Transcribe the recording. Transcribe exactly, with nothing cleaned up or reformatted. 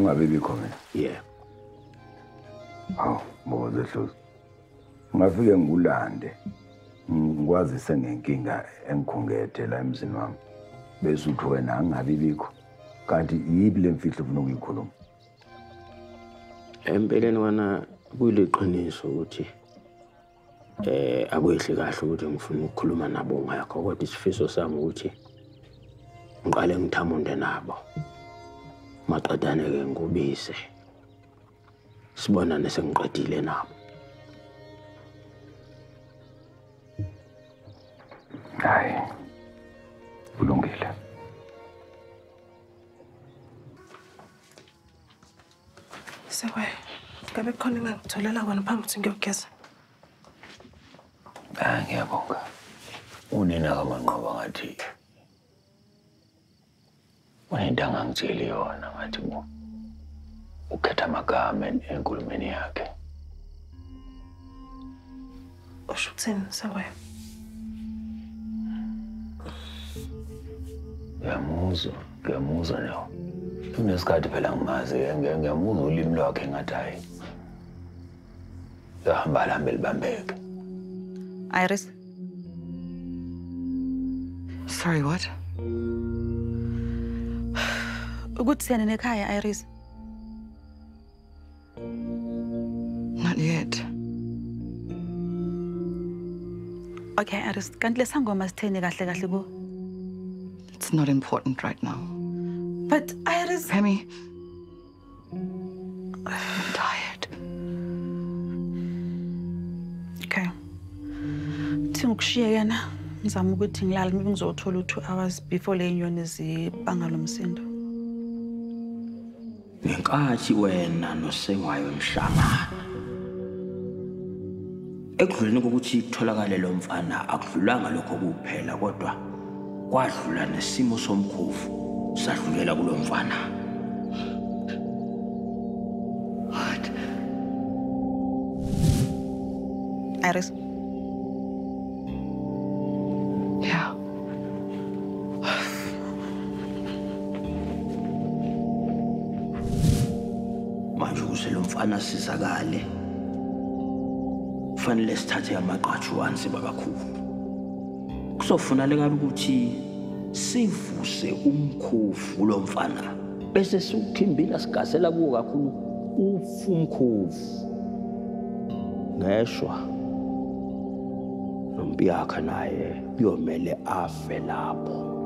from my baby coming? Yeah. Oh, what was the truth? My feeling will land. Was the singing king and conga tell him, Sinam. Besutu and Angabiko. Can't he blame fixed of no equalum? And Belenwana will be cleaning so. I wish I showed him from Kulumanabo, my court is face of some witchy. Galing Tamon de Nabo. Matadane and Gobese. Sbon and a Sangratile Nabo. Aye. Ulungile. So, I got a calling out to Lella when pumped in your case. I am going to go to the house. I am going to go to the house. I am going to go to the house. I am going to go to Iris? Sorry, what? Good send in a car, Iris. Not yet. Okay, Iris, can't let Sango must take a go. It's not important right now. But Iris. Pemi. I'm tired. Okay. Ngikushiyana ngizama ukuthi ngilale mbe ngizothola two hours before le nyoni zibanga lomsindo Ngenkathi wena nosengayo emshangana Ekudluleni ukuthi itholakale lo mfana akudlulanga lokho kuphela kodwa kwadlula nesimo somkhofu sadlulela kulo mfana What? Iris Anasizagale. Fanele sithathe amaqathu ansi babakhulu. Kusofunaleka ukuthi sivuse umkhofu lo mfana bese sikuthimbila sigasela kuwo kakhulu ufumkhofu. Ngeshwa nompi yakhe naye kuyomele afe lapho.